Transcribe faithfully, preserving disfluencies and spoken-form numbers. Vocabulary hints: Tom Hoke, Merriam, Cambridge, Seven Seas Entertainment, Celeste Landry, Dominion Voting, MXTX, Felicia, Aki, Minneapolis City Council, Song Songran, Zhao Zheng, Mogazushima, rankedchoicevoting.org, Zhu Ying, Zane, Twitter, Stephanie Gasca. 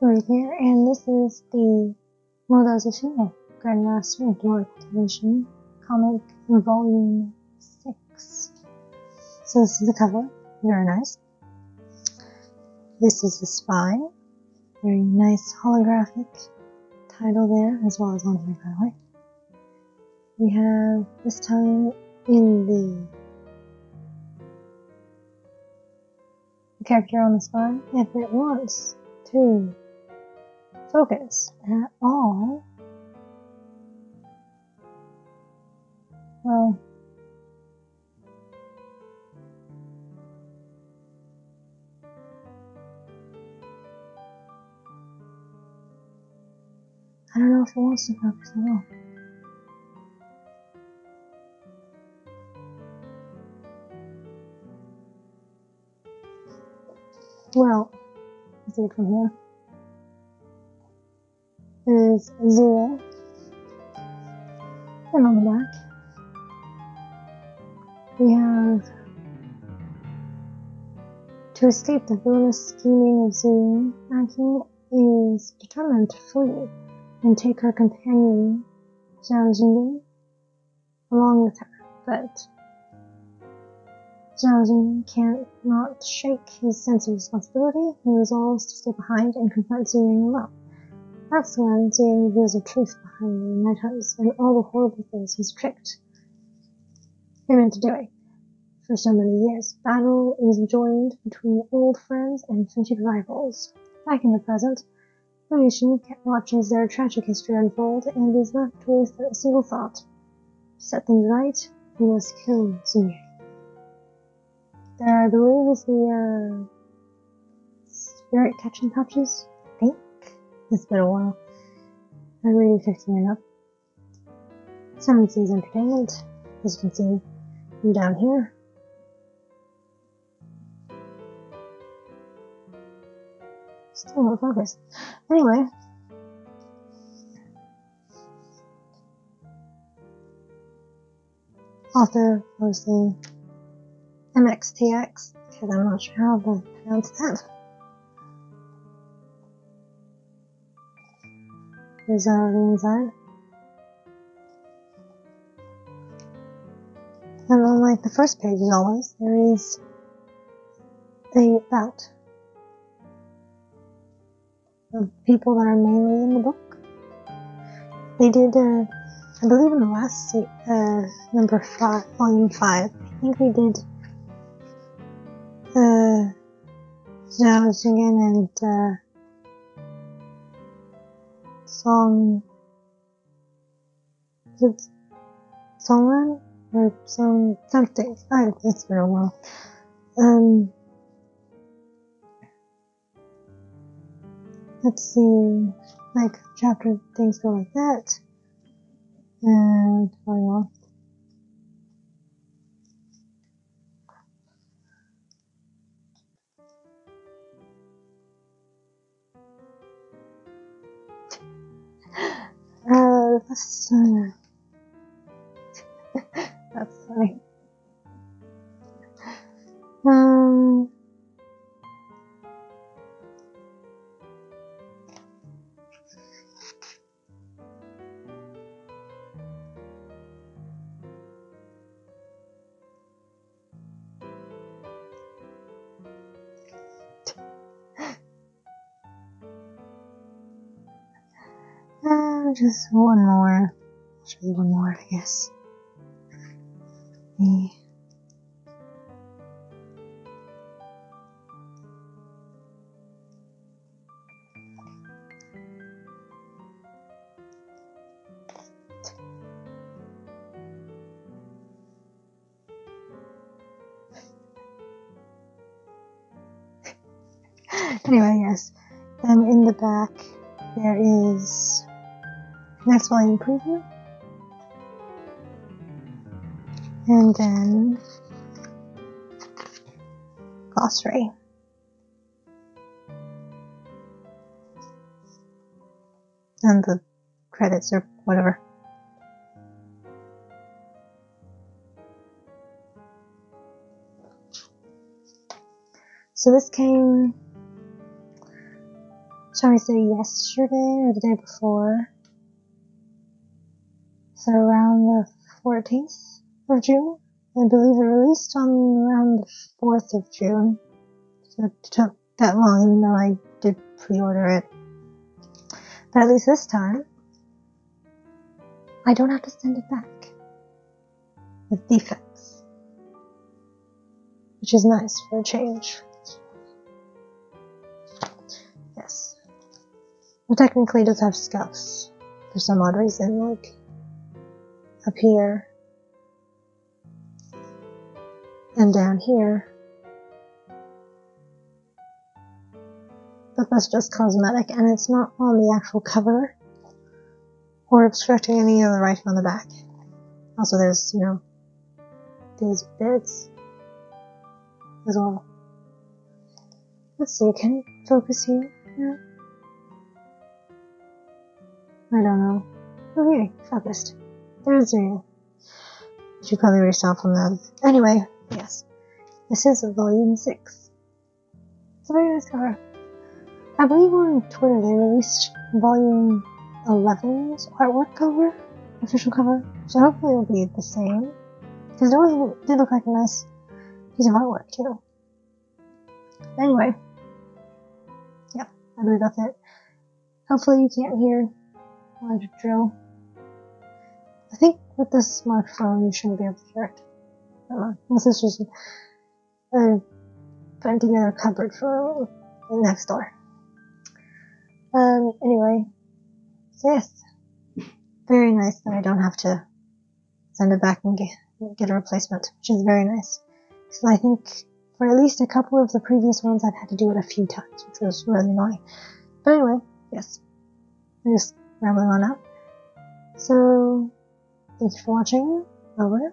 right here, and this is the Mogazushima Grandmaster Dwarf Division comic volume six. So this is the cover, very nice. This is the spine, very nice holographic title there, as well as on here, by the way. We have this time in the, the character on the spine, if it wants to focus at all. Well, I don't know if it wants to focus at all. Well, let's see from here. There's zero, and on the back we have to escape the villainous scheming of Zane. Aki is determined to flee and take her companion Zhao Zheng along with her, but Zhao Zheng can't not shake his sense of responsibility. He resolves to stay behind and confront Zhu Ying alone. That's when Zhu Ying reveals the truth behind the night hunts and all the horrible things he's tricked him into doing for so many years. Battle is joined between old friends and fated rivals. Back in the present, Felicia watches their tragic history unfold and is left with a single thought: to set things right, we must kill Zhu Ying. There, I believe, is the uh, spirit catching pouches, I think. It's been a while. I'm reading fifteen and up. Seven Seas Entertainment, as you can see from down here. Still not focused. Anyway. Author, mostly. M X T X, because I'm not sure how to pronounce that. Here's uh, the inside. And on like the first page, as always, there is a bout of people that are mainly in the book. They did, uh, I believe, in the last uh, number five, volume five. I think they did. Uh, Zhao Zheng and uh, Song Songran or Song something. Oh, it's been a while. Um, let's see, like chapter things go like that, and oh yeah. That's funny. That's funny. Um, just one more. Just one more, I guess. The anyway, yes. Then in the back, there is. Next volume preview, and then glossary. And the credits or whatever. So this came shall we say yesterday or the day before, so around the fourteenth of June, I believe it released on around the fourth of June, so it took that long even though I did pre-order it. But at least this time, I don't have to send it back with defects, which is nice for a change. Yes. Well, technically it does have scuffs for some odd reason, like up here and down here. But that's just cosmetic, and it's not on the actual cover or obstructing any of the writing on the back. Also, there's, you know, these bits as well. Let's see, can you focus here? Yeah. I don't know. Oh, here, focused. There's Zane. You probably reached out from them. Anyway, yes. This is volume six. It's a very nice cover. I believe on Twitter they released volume eleven's artwork cover, official cover, so hopefully it'll be the same, because it did look like a nice piece of artwork too. Anyway, yeah, I believe that's it. Hopefully you can't hear a lot of drill. I think with this smartphone you shouldn't be able to hear it. I don't know, unless it's just uh, putting together a cupboard for the next door. Um, anyway, so yes, very nice that I don't have to send it back and get, get a replacement, which is very nice. So I think for at least a couple of the previous ones I've had to do it a few times, which was really annoying. But anyway, yes, I'm just rambling on out. So, thank you for watching, over.